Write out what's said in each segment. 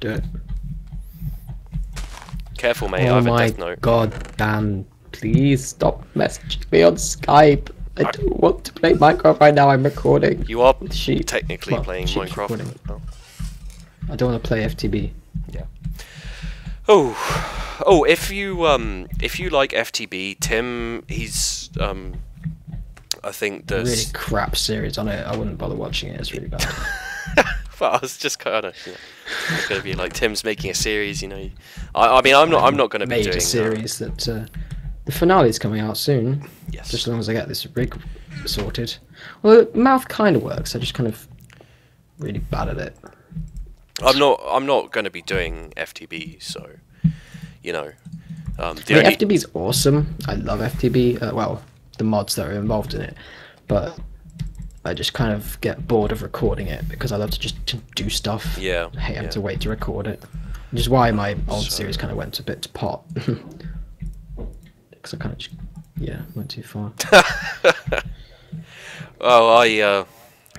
dead. Careful, mate. Oh I have a death note. God damn. Please stop messaging me on Skype. I don't want to play Minecraft right now. I'm recording. You are technically playing Minecraft. Oh. I don't want to play FTB. Yeah. Oh, oh! If you like FTB, Tim, he's I think there's really crap series on it. I wouldn't bother watching it. It's really bad. Well, I was just kind of going to be like Tim's making a series. You know, I mean, I'm not going to be doing a series that. The finale is coming out soon. Yes. Just as long as I get this rig sorted. Well, the mouth kind of works. I just kind of really bad at it. I'm not going to be doing FTB, so you know. I mean, FTB is awesome. I love FTB. Well, the mods that are involved in it, but I just kind of get bored of recording it because I love to just do stuff. Yeah. I hate having to wait to record it, which is why my old series kind of went a bit to pot. I kind of, went too far. Oh,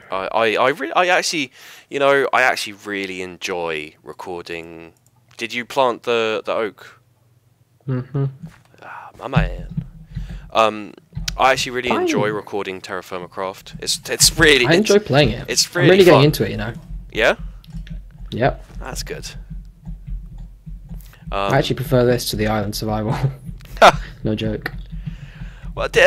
I actually, you know, I actually really enjoy recording. Did you plant the oak? Mm-hmm. Ah, my man. I actually really enjoy recording TerraFirmaCraft. It's really. I enjoy playing it. It's really, I'm really getting into it, you know. Yeah. Yep. That's good. I actually prefer this to the island survival. No joke. Well, the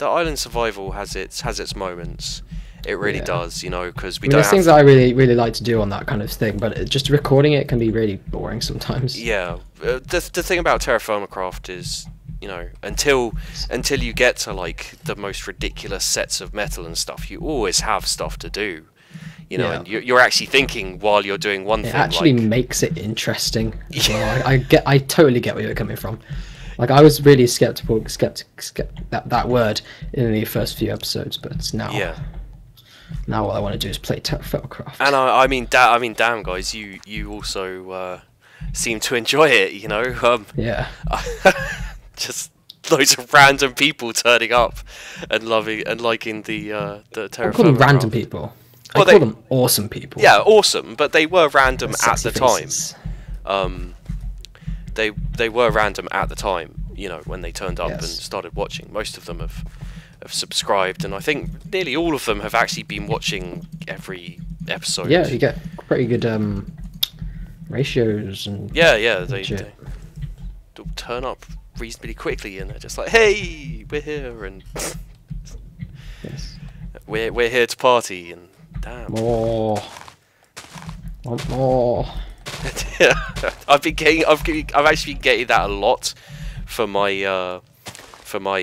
island survival has its moments. It really does, you know, because we don't. There's things that I really like to do on that kind of thing, but just recording it can be really boring sometimes. Yeah, the thing about TerraFirmaCraft is, you know, until you get to like the most ridiculous sets of metal and stuff, you always have stuff to do. You know, and you're actually thinking while you're doing one thing. It actually makes it interesting. Yeah. Well, I totally get where you're coming from. Like, I was really skeptical, that word in the first few episodes, but now, now all I want to do is play TerraFirmaCraft. And I mean, damn guys, you also seem to enjoy it. You know, yeah, just loads of random people turning up and liking the TerraFirmaCraft. I call them random people. Well, I call them awesome people. Yeah, awesome, but they were random at the time. They were random at the time, you know, when they turned up and started watching. Most of them have subscribed, and I think nearly all of them have actually been watching every episode. Yeah, you get pretty good ratios and they turn up reasonably quickly, and they're just like, "Hey, we're here," and we're here to party and. Damn. More. Want more. I've actually been getting that a lot for my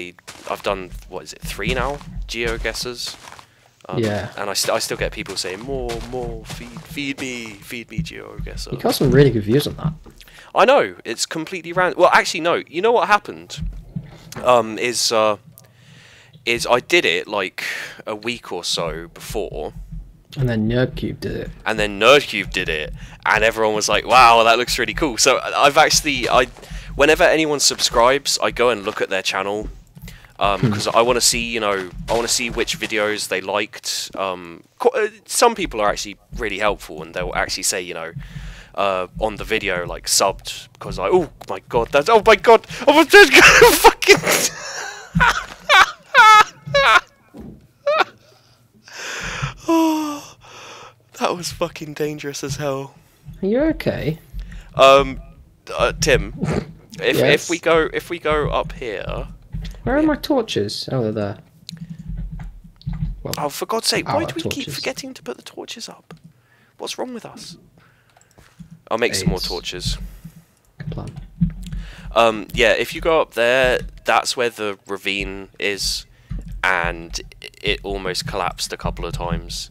I've done, what is it, 3 now? Geo guesses. And I still get people saying more, feed me Geo guesser. You got some really good views on that. I know, it's completely random. Well, actually no, you know what happened? Is I did it like a week or so before. And then NerdCube did it. And then NerdCube did it, and everyone was like, "Wow, that looks really cool." So I've actually, whenever anyone subscribes, I go and look at their channel because I want to see, you know, I want to see which videos they liked. Some people are actually really helpful, and they'll actually say, you know, on the video like subbed because like, oh my god, that's oh my god, fucking. Oh, that was fucking dangerous as hell. Are you okay? Tim, if we go up here. Where are my torches? Oh, they're there. Well, oh, for God's sake! Why do we keep forgetting to put the torches up? What's wrong with us? I'll make some more torches. Good plan. Yeah, if you go up there, that's where the ravine is. And it almost collapsed a couple of times.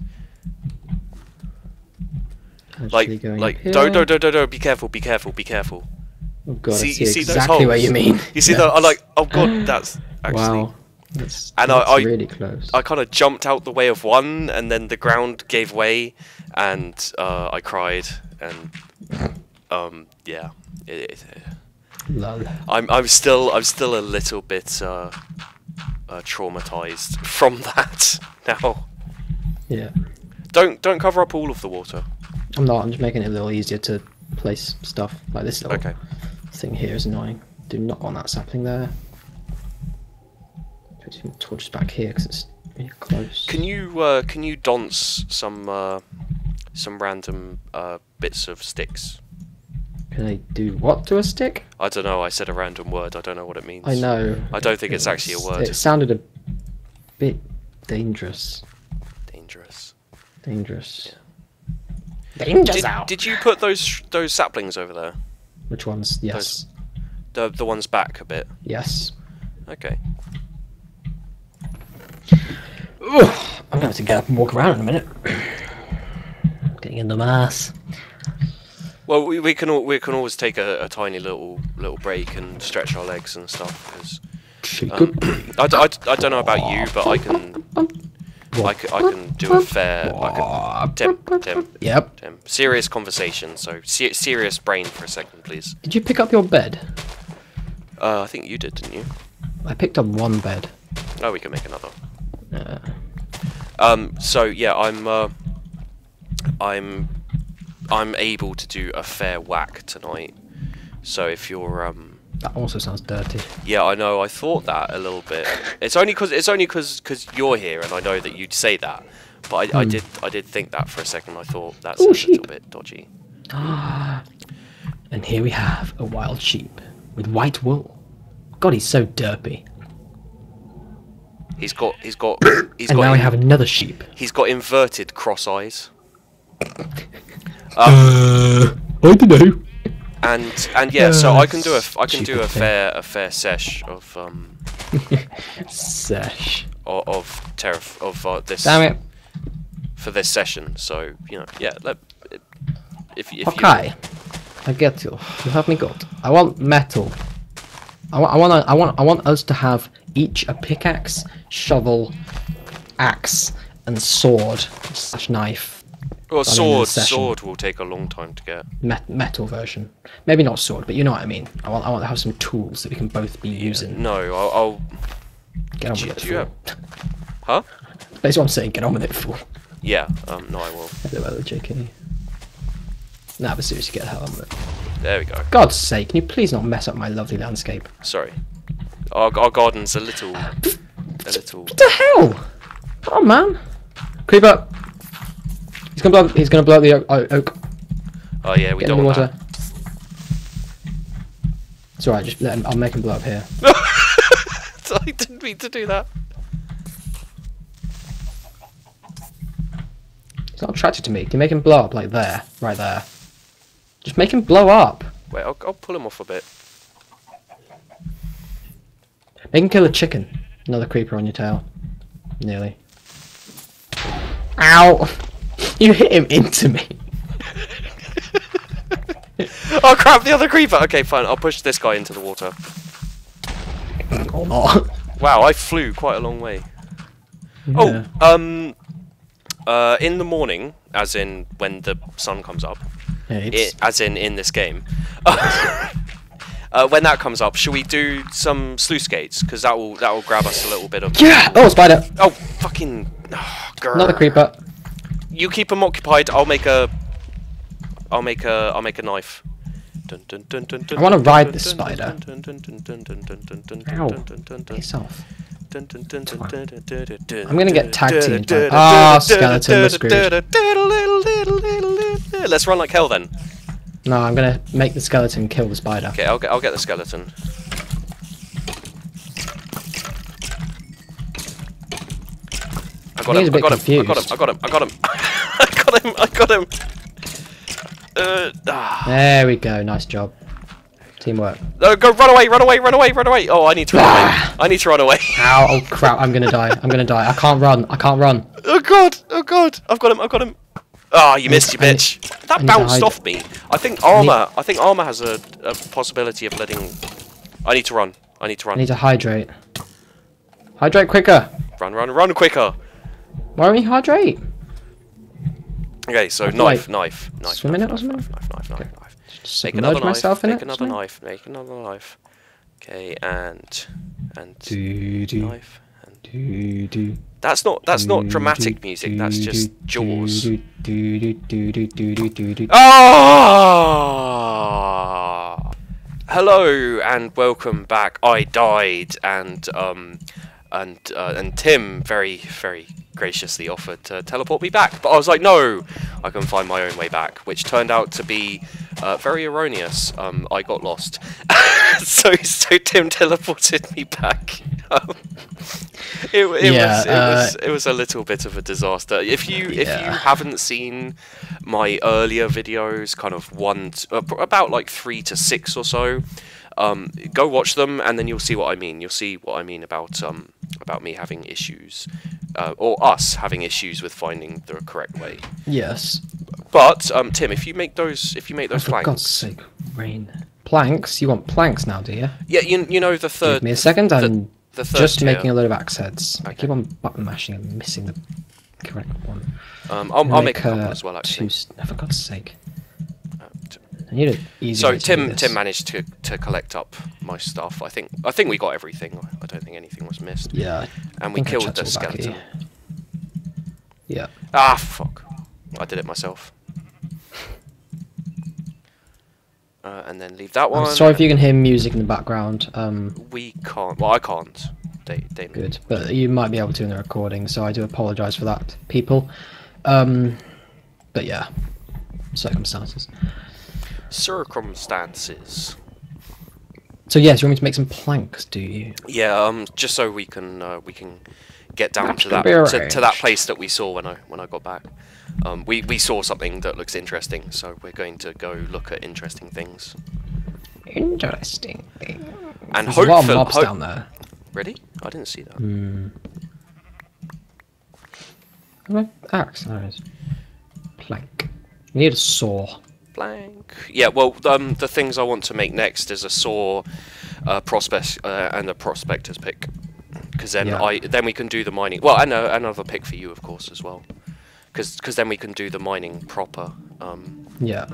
Like, don't, be careful. Oh god, I see exactly what you mean. You see that? I'm like, oh god, that's actually. Wow, that's really close. I kind of jumped out the way of one, and then the ground gave way, and I cried, and yeah. Lol. I'm still a little bit. Traumatized from that now. Yeah. Don't cover up all of the water. I'm not, I'm just making it a little easier to place stuff. Like this little thing here is annoying. Do not want that sapling there. Put some torches back here because it's really close. Can you dance some random bits of sticks? Can I do what to a stick? I don't know, I said a random word, I don't know what it means. I know. I don't think it's actually a word. It sounded a bit dangerous. Dangerous. Dangerous. Yeah. Danger's out! Did you put those saplings over there? Which ones? Yes. Those, the ones back a bit? Yes. Okay. Ooh, I'm going to have to get up and walk around in a minute. Getting in the mass. Well, we can always take a tiny little break and stretch our legs and stuff. Cause, I don't know about you, but I can I can do a fair serious conversation. So serious brain for a second, please. Did you pick up your bed? I think you did, didn't you? I picked up one bed. Oh, we can make another. So yeah, I'm able to do a fair whack tonight, so if you're that also sounds dirty. Yeah, I know. I thought that a little bit. It's only because you're here, and I know that you'd say that. But I did think that for a second. I thought that's a little bit dodgy. Ah, and here we have a wild sheep with white wool. God, he's so derpy. And now we have another sheep. He's got inverted cross eyes. I don't know. And yeah, so I can do a fair sesh of sesh of this. Damn it. For this session, so you know, yeah. If okay, you... I get you. You have me got. I want metal. I want us to have each a pickaxe, shovel, axe, and sword slash knife. Well, sword will take a long time to get. Metal version, maybe not sword, but you know what I mean. I want to have some tools that we can both be using. No, I'll get on with it. Yeah. Huh? That's what I'm saying. Get on with it, fool. Yeah. No, I will. I don't know the JK. Nah, but seriously, get the hell on with it. There we go. God's sake, can you please not mess up my lovely landscape? Sorry. Our garden's a little. What the hell? Come on, man. Creep up. He's gonna blow up the oak. Oh yeah, we don't want that. It's alright, just let him, I'll make him blow up here. I didn't mean to do that. He's not attracted to me. Can you make him blow up like there? Right there. Just make him blow up. Wait, I'll pull him off a bit. Make him kill a chicken. Another creeper on your tail. Nearly. Ow! You hit him into me. Oh crap, the other creeper! Okay, fine, I'll push this guy into the water. Or not. Wow, I flew quite a long way. Yeah. Oh, in the morning, as in when the sun comes up, as in this game, when that comes up, should we do some sluice gates? Because that will grab us a little bit of... Yeah! Oh, spider! Oh, fucking... Oh, girl. Another creeper. You keep them occupied. I'll make a knife. I want to ride this spider. Ow. Piss off. I'm gonna get tag teamed. Ah, skeleton, screwed. Let's run like hell then. No, I'm gonna make the skeleton kill the spider. Okay, I'll get the skeleton. I got him. I got him. There we go. Nice job. Teamwork. No, go run away. Oh, I need to run away. Ow, oh crap, I'm gonna die. I can't run. Oh god. I've got him. Ah, oh, you missed you bitch. That bounced off me. I think armor has a possibility of letting... I need to run. I need to hydrate. Hydrate quicker. Run quicker. Why don't we hydrate? Okay, so knife. Swim in it or something? Knife. Make another knife. Make another knife. Okay, and knife. That's not dramatic music. That's just Jaws. Ah! Hello and welcome back. I died, and Tim very, very graciously offered to teleport me back, but I was like, no, I can find my own way back, which turned out to be very erroneous. I got lost, so Tim teleported me back. It was a little bit of a disaster. If you haven't seen my earlier videos, kind of about like 3 to 6 or so, go watch them, and then you'll see what I mean. You'll see what I mean about me having issues, or us having issues with finding the correct way. Yes. But Tim, if you make those planks. For God's sake, rain. Planks? You want planks now, do you? Yeah. You know the third. Give me a second. I'm just making a load of axe heads. Okay. I keep on button mashing and missing the correct one. I'll make a couple as well. Actually. No, for God's sake. So Tim managed to collect up my stuff. I think we got everything. I don't think anything was missed. Yeah. And we killed the skeleton. Yeah. Ah fuck! I did it myself. And then leave that one. I'm sorry if you can hear music in the background. We can't. Well, I can't. Damien. Good, but you might be able to in the recording. So I do apologise for that, people. But yeah, circumstances. Circumstances. So yes, you want me to make some planks, do you? Yeah, just so we can get down to that that place that we saw when I got back. We saw something that looks interesting, so we're going to go look at interesting things. Interesting things. And there's a lot of mobs down there. Really? I didn't see that. Axe, nice. Plank. We need a saw. Blank. Yeah, well, the things I want to make next is a saw, and a prospector's pick, because then then we can do the mining. Well, and another pick for you, of course, as well, because then we can do the mining proper. Yeah.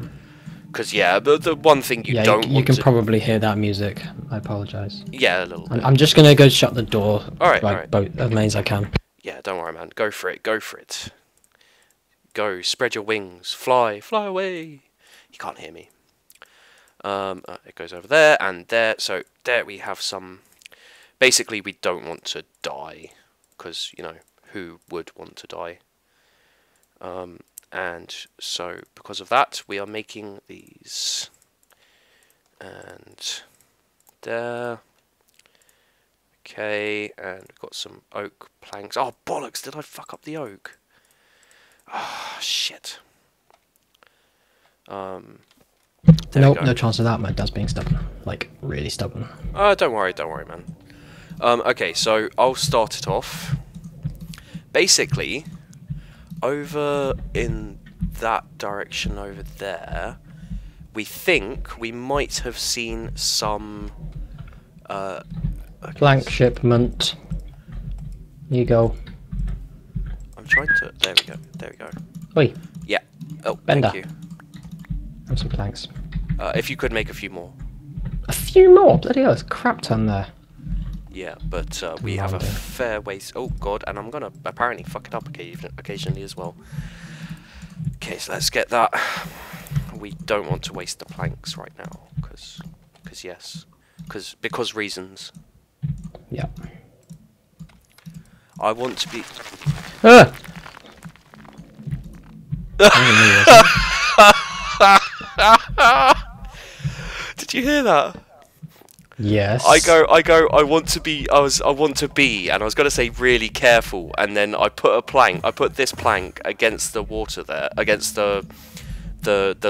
Because the one thing you don't want to... probably hear that music. I apologise. Yeah, a little bit. I'm just gonna go shut the door. All right, both as many as I can. Yeah, don't worry, man. Go for it. Go for it. Go. Spread your wings. Fly. Fly away. You can't hear me. It goes over there and there. So there we have some. Basically, we don't want to die, because you know who would want to die. And so because of that, we are making these. And there. Okay, and we've got some oak planks. Oh bollocks! Did I fuck up the oak? Ah shit. Nope, no chance of that. My dad's being stubborn, like really stubborn. Don't worry, man. Okay, so I'll start it off. Basically, over in that direction over there, we think we might have seen some plank shipment. Here you go. I'm trying to. There we go. There we go. Oi. Yeah. Oh, Bender. Thank you. And some planks. If you could make a few more. A few more? Bloody hell, there's crap ton there. Yeah, but we have a fair waste. Oh god, and I'm gonna apparently fuck it up occasionally as well. Okay, so let's get that. We don't want to waste the planks right now, because reasons. Yeah. I want to be. Did you hear that? Yes. I go. I want to be, and I was gonna say really careful, and then I put a plank. I put this plank against the water there, against the dirt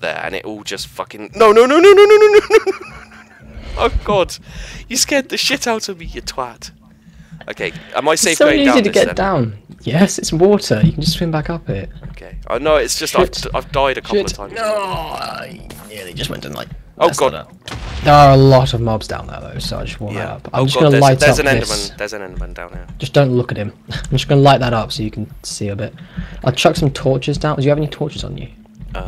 there, and it all just fucking. No. Oh God, you scared the shit out of me, you twat. Okay, am I safe going down? It's so easy to get down. Yes, it's water. You can just swim back up it. Okay. I know, it's just I've died a couple of times. No, I nearly just went in like. Oh god. There are a lot of mobs down there though, so I just warm that up. I'm just gonna light up. There's an Enderman down here. Just don't look at him. I'm just gonna light that up so you can see a bit. I'll chuck some torches down. Do you have any torches on you?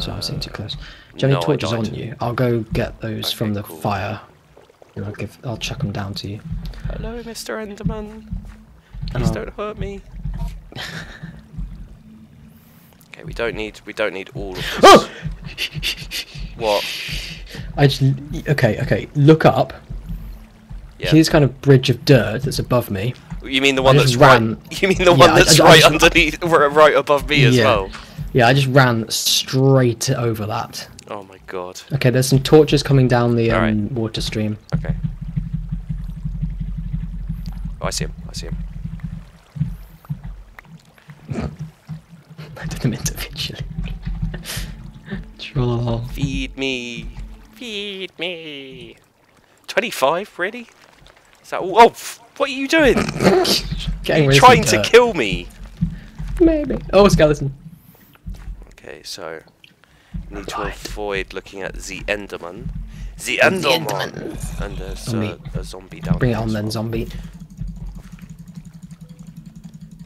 So I'm sitting too close. Do you have any torches on you? I'll go get those from the fire. And I'll chuck them down to you. Hello, Mr. Enderman. Please don't hurt me. Okay, we don't need all of this. Oh! What? Okay, look up. Yeah. See this kind of bridge of dirt that's above me? You mean the one that's right? You mean the one that's right underneath, right above me as well? Yeah, I just ran straight over that. Oh my god. Okay, there's some torches coming down the water stream. Okay. Oh, I see him. I see him. I did them individually. Feed me. Feed me. 25, really? Is that all? Oh, what are you doing? Are you trying to kill me? Maybe. Oh, skeleton. Okay, so we need to avoid looking at the Enderman. The Enderman. And there's a zombie down there. Bring it on then, zombie.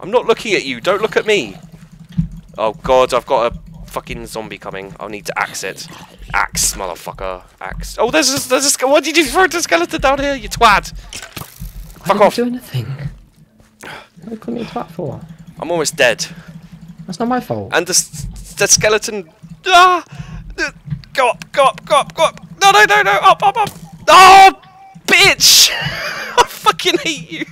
I'm not looking at you. Don't look at me. Oh god, I've got a fucking zombie coming. I'll need to axe it. Axe, motherfucker. Axe. Oh, there's a what did you throw the skeleton down here? You twat. Fuck off. I didn't do anything. What are you calling me a twat for? I'm almost dead. That's not my fault. And the skeleton. Ah! Go up. No. Up. Oh, bitch! I fucking hate you.